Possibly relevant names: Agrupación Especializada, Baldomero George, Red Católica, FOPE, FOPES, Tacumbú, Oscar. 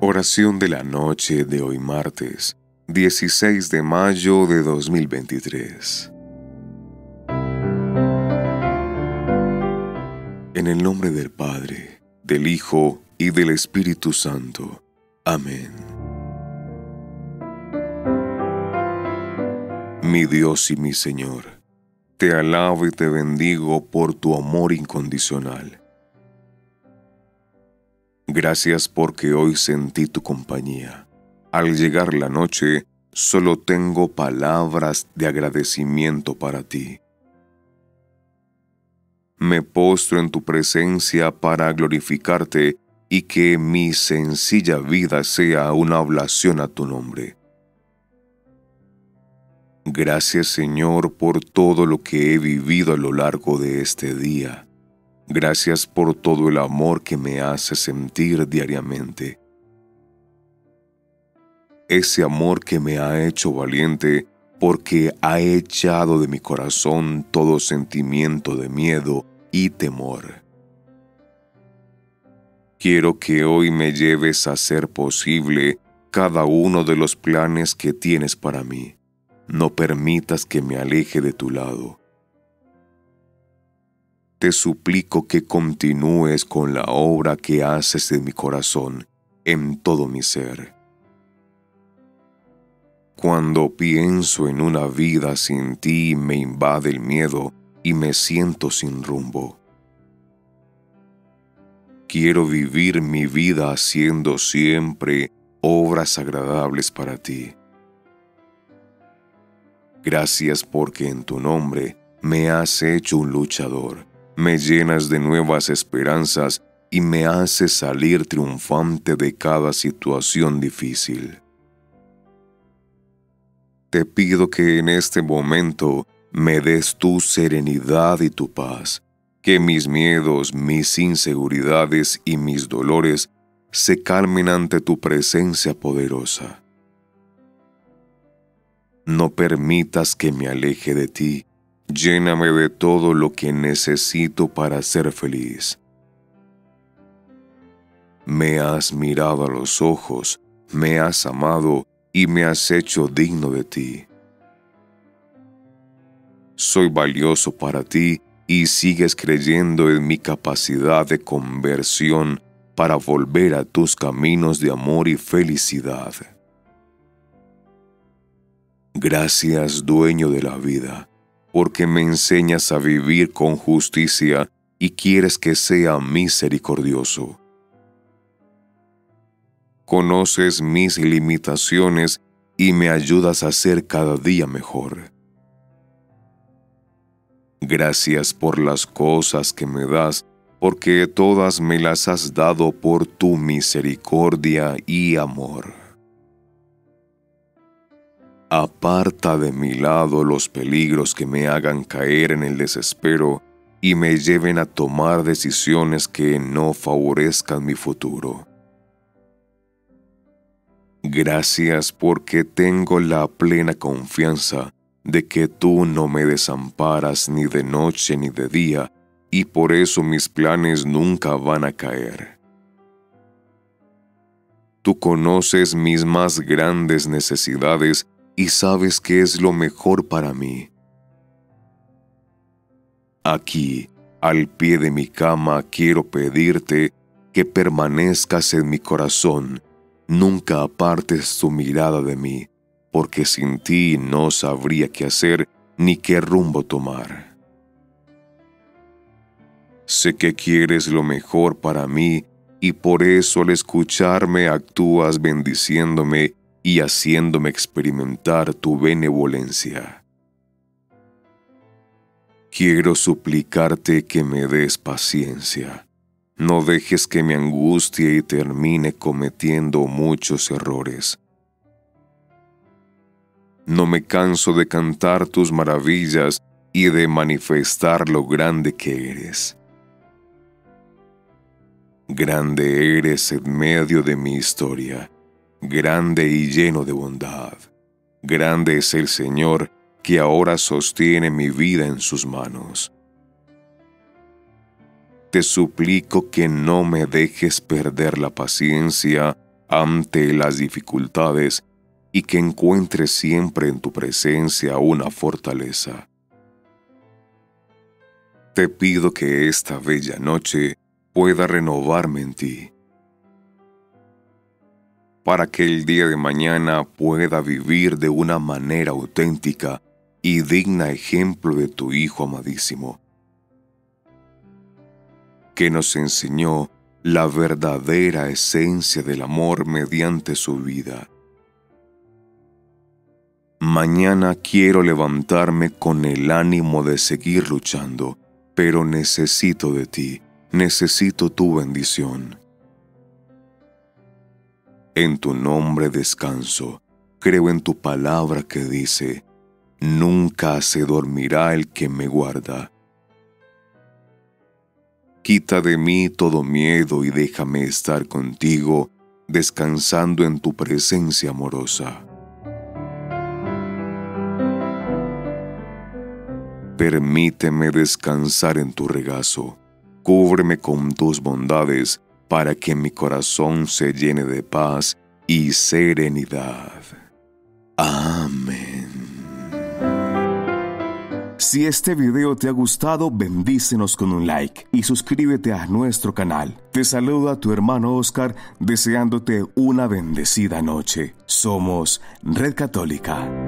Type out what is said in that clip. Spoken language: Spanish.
Oración de la noche de hoy martes, 16 de mayo de 2023. En el nombre del Padre, del Hijo y del Espíritu Santo. Amén. Mi Dios y mi Señor, te alabo y te bendigo por tu amor incondicional. Gracias porque hoy sentí tu compañía. Al llegar la noche, solo tengo palabras de agradecimiento para ti. Me postro en tu presencia para glorificarte y que mi sencilla vida sea una oblación a tu nombre. Gracias, Señor, por todo lo que he vivido a lo largo de este día. Gracias por todo el amor que me hace sentir diariamente. Ese amor que me ha hecho valiente porque ha echado de mi corazón todo sentimiento de miedo y temor. Quiero que hoy me lleves a hacer posible cada uno de los planes que tienes para mí. No permitas que me aleje de tu lado. Te suplico que continúes con la obra que haces en mi corazón, en todo mi ser. Cuando pienso en una vida sin ti, me invade el miedo y me siento sin rumbo. Quiero vivir mi vida haciendo siempre obras agradables para ti. Gracias porque en tu nombre me has hecho un luchador. Me llenas de nuevas esperanzas y me haces salir triunfante de cada situación difícil. Te pido que en este momento me des tu serenidad y tu paz, que mis miedos, mis inseguridades y mis dolores se calmen ante tu presencia poderosa. No permitas que me aleje de ti. Lléname de todo lo que necesito para ser feliz. Me has mirado a los ojos, me has amado y me has hecho digno de ti. Soy valioso para ti y sigues creyendo en mi capacidad de conversión para volver a tus caminos de amor y felicidad. Gracias, dueño de la vida, porque me enseñas a vivir con justicia y quieres que sea misericordioso. Conoces mis limitaciones y me ayudas a ser cada día mejor. Gracias por las cosas que me das, porque todas me las has dado por tu misericordia y amor. Aparta de mi lado los peligros que me hagan caer en el desespero y me lleven a tomar decisiones que no favorezcan mi futuro. Gracias porque tengo la plena confianza de que tú no me desamparas ni de noche ni de día, y por eso mis planes nunca van a caer. Tú conoces mis más grandes necesidades y sabes qué es lo mejor para mí. Aquí, al pie de mi cama, quiero pedirte que permanezcas en mi corazón. Nunca apartes tu mirada de mí, porque sin ti no sabría qué hacer ni qué rumbo tomar. Sé que quieres lo mejor para mí y por eso al escucharme actúas bendiciéndome y haciéndome experimentar tu benevolencia. Quiero suplicarte que me des paciencia. No dejes que me angustie y termine cometiendo muchos errores. No me canso de cantar tus maravillas y de manifestar lo grande que eres. Grande eres en medio de mi historia. Grande y lleno de bondad. Grande es el Señor que ahora sostiene mi vida en sus manos. Te suplico que no me dejes perder la paciencia ante las dificultades y que encuentres siempre en tu presencia una fortaleza. Te pido que esta bella noche pueda renovarme en ti, para que el día de mañana pueda vivir de una manera auténtica y digna ejemplo de tu Hijo amadísimo, que nos enseñó la verdadera esencia del amor mediante su vida. Mañana quiero levantarme con el ánimo de seguir luchando, pero necesito de ti, necesito tu bendición. En tu nombre descanso, creo en tu palabra que dice, nunca se dormirá el que me guarda. Quita de mí todo miedo y déjame estar contigo, descansando en tu presencia amorosa. Permíteme descansar en tu regazo. Cúbreme con tus bondades para que mi corazón se llene de paz y serenidad. Amén. Si este video te ha gustado, bendícenos con un like y suscríbete a nuestro canal. Te saluda tu hermano Oscar, deseándote una bendecida noche. Somos Red Católica.